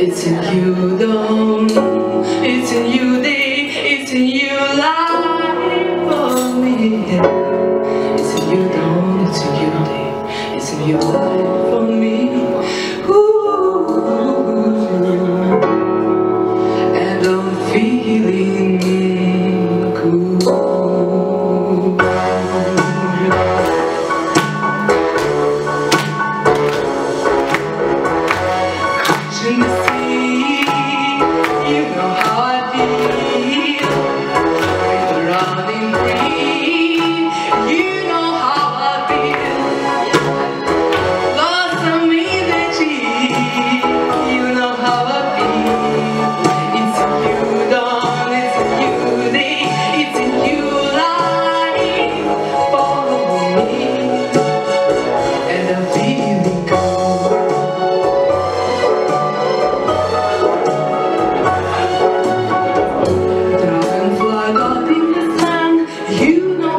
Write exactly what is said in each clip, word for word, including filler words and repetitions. It's a new dawn, it's a new day, it's a new life for me. It's a new dawn, it's a new day, it's a new life for me. Ooh, and I'm feeling cool. You know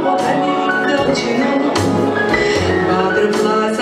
what I mean, don't you know? Butterflies